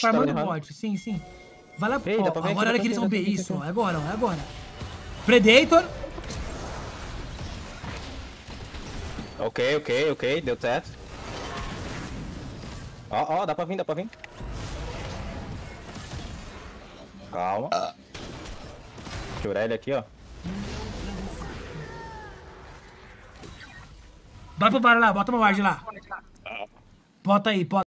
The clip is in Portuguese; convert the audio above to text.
Farmando o bot, sim, sim. Vai lá, ei, ó, agora é que eles vão ver isso, ó, é agora. Predator. Ok, deu teto. Ó, dá pra vir. Calma. Tirar ele aqui, ó. Vai pro bar lá, bota uma ward lá. Bota aí, bota.